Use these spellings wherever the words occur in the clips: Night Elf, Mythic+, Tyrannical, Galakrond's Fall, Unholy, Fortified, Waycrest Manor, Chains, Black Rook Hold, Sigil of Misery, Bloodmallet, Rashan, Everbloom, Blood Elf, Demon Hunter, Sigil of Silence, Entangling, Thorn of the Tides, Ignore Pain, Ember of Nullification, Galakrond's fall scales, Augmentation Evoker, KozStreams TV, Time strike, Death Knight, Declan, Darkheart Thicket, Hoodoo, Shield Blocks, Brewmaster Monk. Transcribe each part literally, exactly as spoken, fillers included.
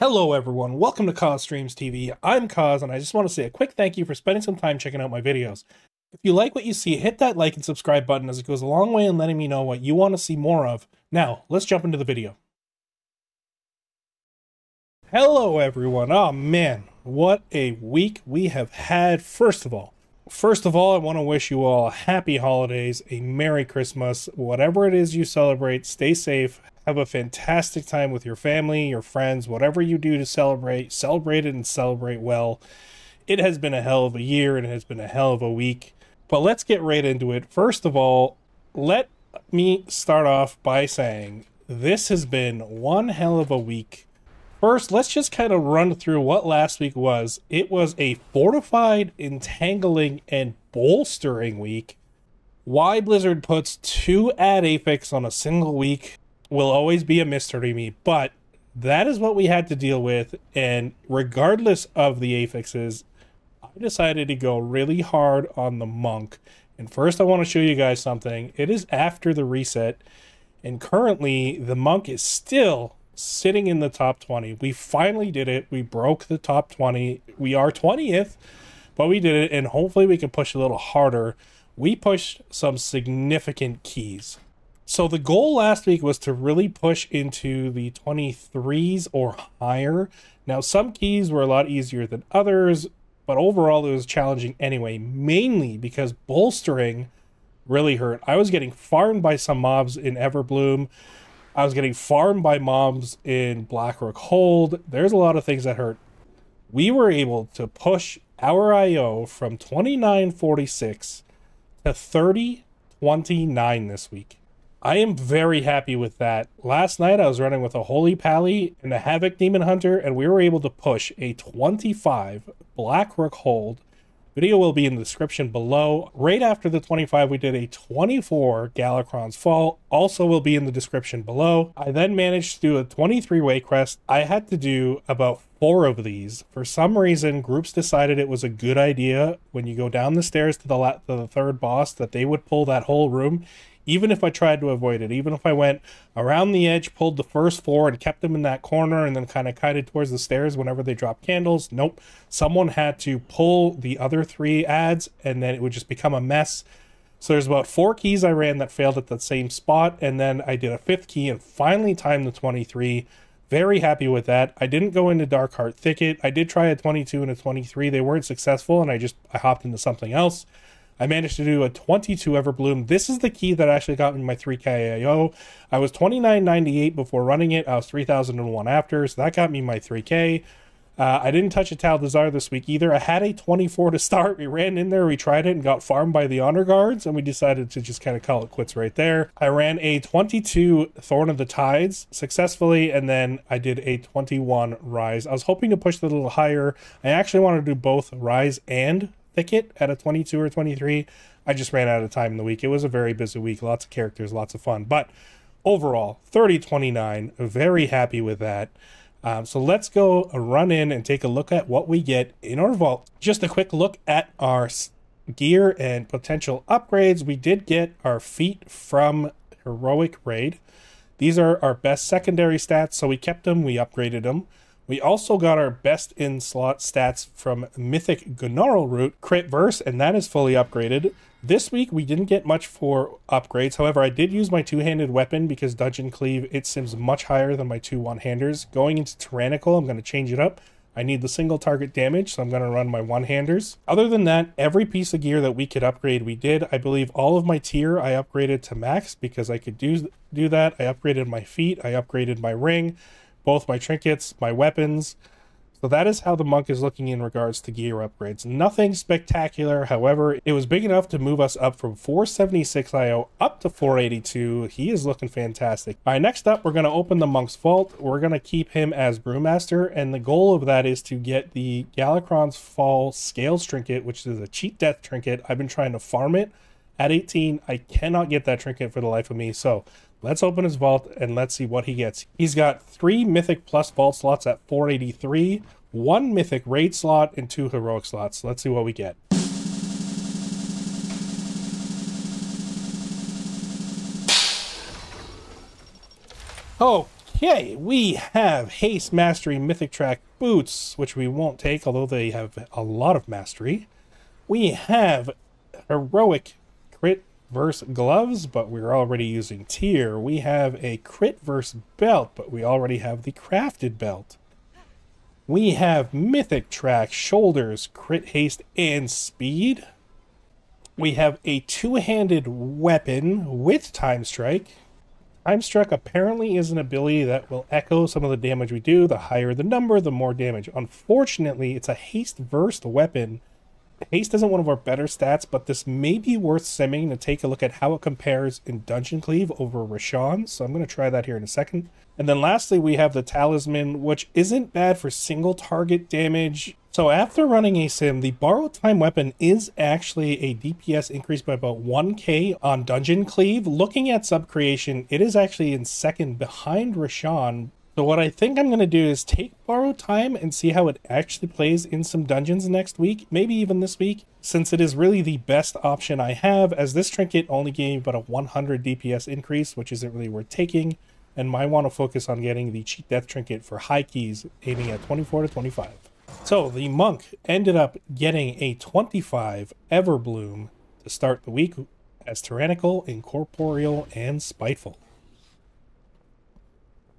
Hello everyone, welcome to KozStreams T V. I'm Koz, and I just want to say a quick thank you for spending some time checking out my videos. If you like what you see, hit that like and subscribe button, as it goes a long way in letting me know what you want to see more of. Now, let's jump into the video. Hello everyone, oh man, what a week we have had. First of all, first of all, I want to wish you all a happy holidays, a Merry Christmas, whatever it is you celebrate, stay safe. Have a fantastic time with your family, your friends, whatever you do to celebrate. Celebrate it and celebrate well. It has been a hell of a year and it has been a hell of a week. But let's get right into it. First of all, let me start off by saying this has been one hell of a week. First, let's just kind of run through what last week was. It was a Fortified, Entangling, and Bolstering week. Why Blizzard puts two add Apex on a single week will always be a mystery to me, but that is what we had to deal with. And regardless of the affixes, I decided to go really hard on the Monk. And first I want to show you guys something. It is after the reset, and currently the Monk is still sitting in the top twenty. We finally did it. We broke the top twenty. We are twentieth, but we did it, and hopefully we can push a little harder. We pushed some significant keys. So the goal last week was to really push into the twenty-threes or higher. Now, some keys were a lot easier than others, but overall it was challenging anyway, mainly because Bolstering really hurt. I was getting farmed by some mobs in Everbloom. I was getting farmed by mobs in Black Rook Hold. There's a lot of things that hurt. We were able to push our I O from twenty-nine forty-six to thirty twenty-nine this week. I am very happy with that. Last night I was running with a Holy Pally and a Havoc Demon Hunter, and we were able to push a twenty-five Black Rook Hold. Video will be in the description below. Right after the twenty-five, we did a twenty-four Galakrond's Fall, also will be in the description below. I then managed to do a twenty-three Waycrest. I had to do about four of these. For some reason, groups decided it was a good idea when you go down the stairs to the, la to the third boss that they would pull that whole room. Even if I tried to avoid it, even if I went around the edge, pulled the first four and kept them in that corner and then kind of kited towards the stairs whenever they dropped candles, nope. Someone had to pull the other three ads and then it would just become a mess. So there's about four keys I ran that failed at that same spot, and then I did a fifth key and finally timed the twenty-three. Very happy with that. I didn't go into Darkheart Thicket. I did try a twenty-two and a twenty-three. They weren't successful and I just I hopped into something else. I managed to do a twenty-two Everbloom. This is the key that I actually got in my three K I O. I was twenty-nine ninety-eight before running it. I was three thousand one after, so that got me my three K. Uh, I didn't touch a Tal Desire this week either. I had a twenty-four to start. We ran in there, we tried it, and got farmed by the Honor Guards, and we decided to just kind of call it quits right there. I ran a twenty-two Thorn of the Tides successfully, and then I did a twenty-one Rise. I was hoping to push it a little higher. I actually wanted to do both Rise and Thicket at a twenty-two or twenty-three. I just ran out of time in the week. It was a very busy week, lots of characters, lots of fun, but overall thirty twenty-nine, very happy with that. Um, so let's go run in and take a look at what we get in our vault. Just a quick look at our gear and potential upgrades. We did get our feet from Heroic Raid. These are our best secondary stats, so we kept them, we upgraded them. We also got our best in slot stats from Mythic Gnarl Root, Crit Verse, and that is fully upgraded. This week we didn't get much for upgrades. However, I did use my two-handed weapon because Dungeon Cleave, it sims much higher than my two one-handers. Going into Tyrannical, I'm going to change it up. I need the single target damage, so I'm going to run my one-handers. Other than that, every piece of gear that we could upgrade, we did. I believe all of my tier I upgraded to max because I could do, do that. I upgraded my feet, I upgraded my ring, both my trinkets, my weapons. So that is how the Monk is looking in regards to gear upgrades. Nothing spectacular, however, it was big enough to move us up from four seventy-six I O up to four eighty-two. He is looking fantastic. All right, next up, we're gonna open the Monk's Vault. We're gonna keep him as Brewmaster, and the goal of that is to get the Galakrond's Fall Scales trinket, which is a Cheat Death Trinket. I've been trying to farm it. At eighteen, I cannot get that trinket for the life of me, so let's open his vault and let's see what he gets. He's got three Mythic Plus vault slots at four eighty-three, one Mythic Raid slot, and two Heroic slots. Let's see what we get. Okay, we have Haste, Mastery, Mythic Track, Boots, which we won't take, although they have a lot of Mastery. We have Heroic Crit Verse Gloves, but we're already using Tier. We have a Crit Verse Belt, but we already have the Crafted Belt. We have Mythic Track, Shoulders, Crit Haste, and Speed. We have a two-handed weapon with Time Strike. Time Strike apparently is an ability that will echo some of the damage we do. The higher the number, the more damage. Unfortunately, it's a haste-versed weapon. Haste isn't one of our better stats, but this may be worth simming to take a look at how it compares in Dungeon Cleave over Rashan, so I'm going to try that here in a second. And then lastly, we have the Talisman, which isn't bad for single target damage. So after running a sim, the Borrowed Time Weapon is actually a D P S increase by about one K on Dungeon Cleave. Looking at Subcreation, it is actually in second behind Rashan. So what I think I'm going to do is take Borrowed Time and see how it actually plays in some dungeons next week, maybe even this week, since it is really the best option I have, as this trinket only gave but a one hundred D P S increase, which isn't really worth taking, and might want to focus on getting the Cheat Death Trinket for high keys, aiming at twenty-four to twenty-five. So the Monk ended up getting a twenty-five Everbloom to start the week as Tyrannical, Incorporeal, and Spiteful.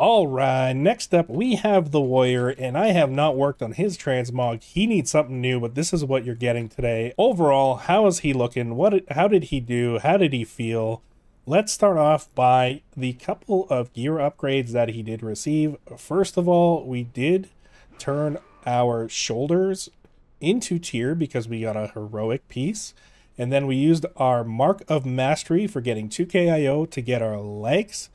Alright, next up we have the Warrior, and I have not worked on his transmog. He needs something new, but this is what you're getting today. Overall, how is he looking? What? How did he do? How did he feel? Let's start off by the couple of gear upgrades that he did receive. First of all, we did turn our shoulders into tier because we got a heroic piece. And then we used our Mark of Mastery for getting two K I O to get our legs.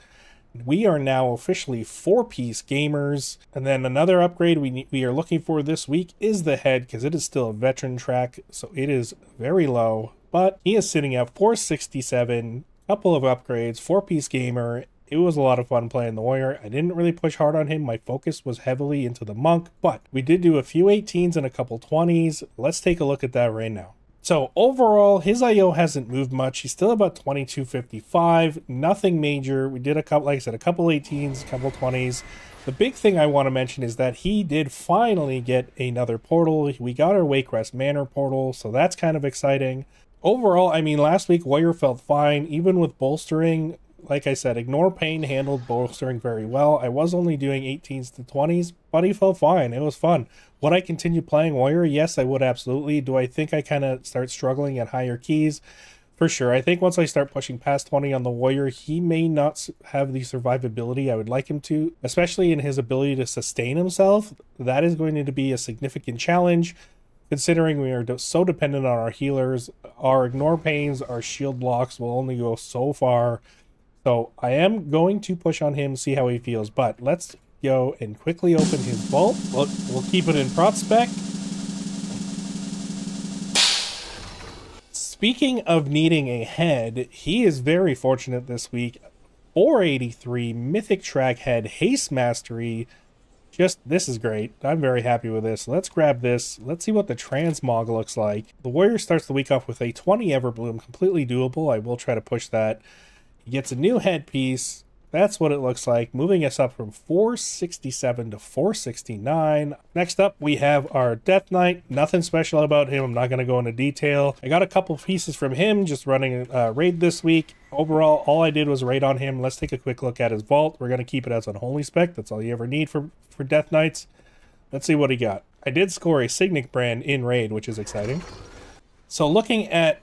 We are now officially four-piece gamers. And then another upgrade we we are looking for this week is the head, because it is still a veteran track, so it is very low. But he is sitting at four sixty-seven, couple of upgrades, four-piece gamer. It was a lot of fun playing the Warrior. I didn't really push hard on him. My focus was heavily into the Monk, but we did do a few eighteens and a couple twenties. Let's take a look at that right now. So overall, his I O hasn't moved much. He's still about twenty-two fifty-five, nothing major. We did a couple, like I said, a couple eighteens, a couple twenties. The big thing I want to mention is that he did finally get another portal. We got our Waycrest Manor portal, so that's kind of exciting. Overall, I mean, last week, Warrior felt fine, even with bolstering. Like I said, Ignore Pain handled bolstering very well. I was only doing eighteens to twenties, but he felt fine. It was fun. Would I continue playing Warrior? Yes, I would absolutely. Do I think I kind of start struggling at higher keys? For sure. I think once I start pushing past twenty on the Warrior, he may not have the survivability I would like him to, especially in his ability to sustain himself. That is going to be a significant challenge, considering we are so dependent on our healers. Our Ignore Pains, our Shield Blocks will only go so far. So I am going to push on him, see how he feels, but let's go and quickly open his vault. We'll, we'll keep it in prospect. Speaking of needing a head, he is very fortunate this week. four eighty-three, Mythic Track Head, Haste Mastery. Just, this is great. I'm very happy with this. Let's grab this. Let's see what the transmog looks like. The Warrior starts the week off with a twenty Everbloom, completely doable. I will try to push that. He gets a new headpiece. That's what it looks like, moving us up from four sixty-seven to four sixty-nine. Next up, we have our Death Knight. Nothing special about him. I'm not going to go into detail. I got a couple pieces from him just running a raid this week. Overall, all I did was raid on him. Let's take a quick look at his vault. We're going to keep it as Unholy spec. That's all you ever need for, for Death Knights. Let's see what he got. I did score a Cygnic brand in raid, which is exciting. So looking at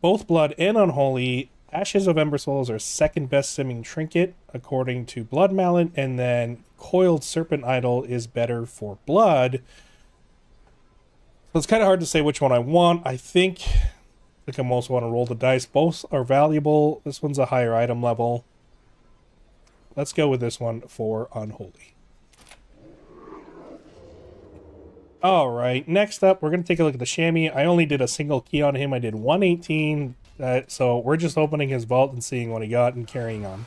both Blood and Unholy, Ashes of Ember Souls are second best simming trinket according to Bloodmallet, and then Coiled Serpent Idol is better for Blood. So it's kind of hard to say which one I want. I think I think I most want to roll the dice. Both are valuable. This one's a higher item level. Let's go with this one for Unholy. All right, next up, we're going to take a look at the Chamois. I only did a single key on him. I did one eighteen. Uh, so we're just opening his vault and seeing what he got and carrying on.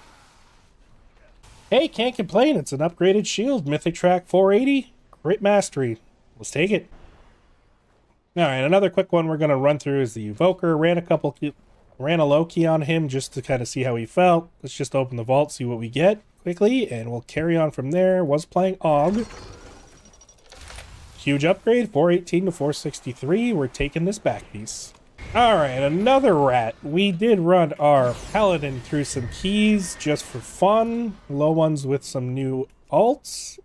Hey, can't complain. It's an upgraded shield. Mythic Track four eighty. Crit Mastery. Let's take it. All right, another quick one we're going to run through is the Evoker. Ran a couple, ran a low key on him just to kind of see how he felt. Let's just open the vault, see what we get. quickly, and we'll carry on from there. Was playing Og. Huge upgrade, four eighteen to four sixty-three. We're taking this back piece. All right, another rat. We did run our paladin through some keys just for fun. Low ones with some new alts.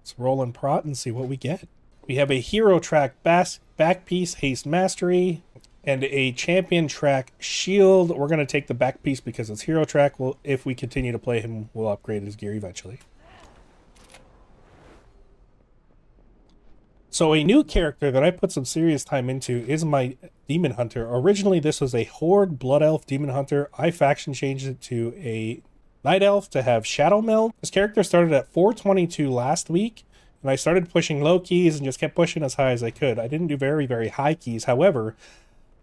Let's roll and prot and see what we get. We have a hero track back, back piece, haste mastery, and a champion track shield. We're going to take the back piece because it's hero track. Well, if we continue to play him, we'll upgrade his gear eventually. So a new character that I put some serious time into is my Demon Hunter. Originally, this was a Horde Blood Elf Demon Hunter. I faction changed it to a Night Elf to have Shadow Meld. This character started at four twenty-two last week, and I started pushing low keys and just kept pushing as high as I could. I didn't do very, very high keys. However,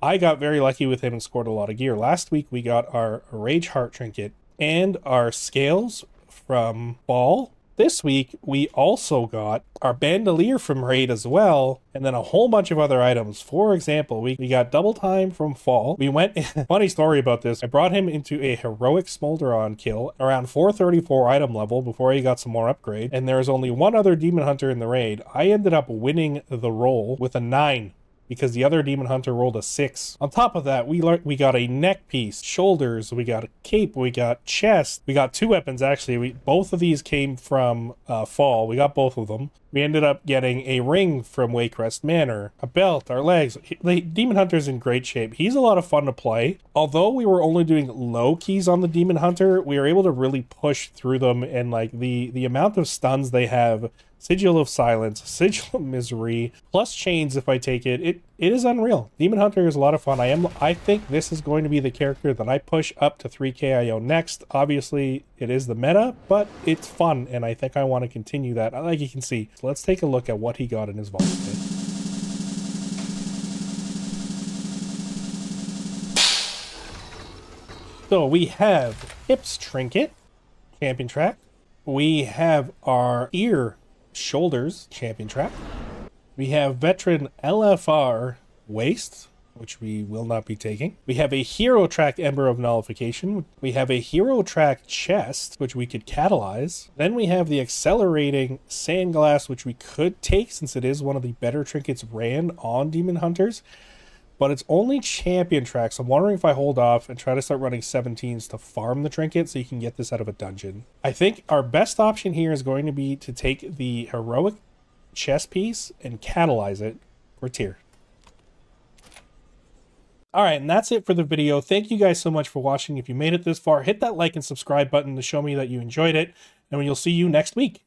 I got very lucky with him and scored a lot of gear. Last week, we got our Rageheart Trinket and our Scales from Ball. This week, we also got our Bandolier from Raid as well, and then a whole bunch of other items. For example, we, we got Double Time from Fall. We went... Funny story about this. I brought him into a Heroic Smolder on kill around four thirty-four item level before he got some more upgrade, and there was only one other Demon Hunter in the raid. I ended up winning the roll with a nine because the other Demon Hunter rolled a six. On top of that, we learned we got a neck piece, shoulders, we got a cape, we got chest, we got two weapons actually. We, both of these came from uh, Fall. We got both of them. We ended up getting a ring from Waycrest Manor, a belt, our legs. He, the Demon Hunter's in great shape. He's a lot of fun to play. Although we were only doing low keys on the Demon Hunter, we were able to really push through them, and like the, the amount of stuns they have, Sigil of Silence, Sigil of Misery, plus Chains if I take it. It it is unreal. Demon Hunter is a lot of fun. I am I think this is going to be the character that I push up to three K I O next. Obviously, it is the meta, but it's fun, and I think I want to continue that. Like you can see, so let's take a look at what he got in his vault kit. So we have Hips Trinket, Champion Track. We have our Ear Shoulders champion trap. We have veteran L F R waist, which we will not be taking. We have a hero track ember of nullification. We have a hero track chest, which we could catalyze. Then we have the accelerating sand glass, which we could take since it is one of the better trinkets ran on Demon Hunters, but it's only champion track. So I'm wondering if I hold off and try to start running seventeens to farm the trinket so you can get this out of a dungeon. I think our best option here is going to be to take the heroic chest piece and catalyze it for tier. All right, and that's it for the video. Thank you guys so much for watching. If you made it this far, hit that like and subscribe button to show me that you enjoyed it, and we'll see you next week.